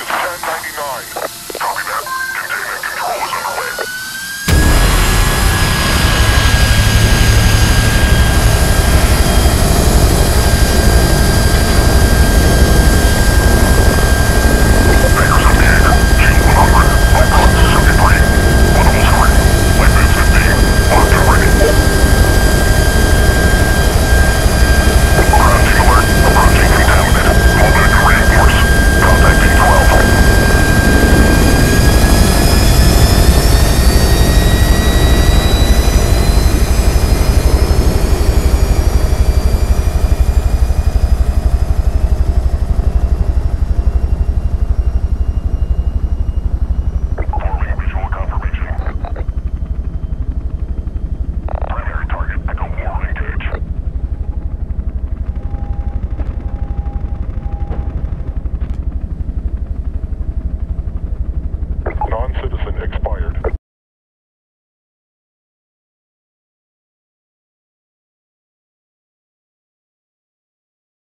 approach of 1099.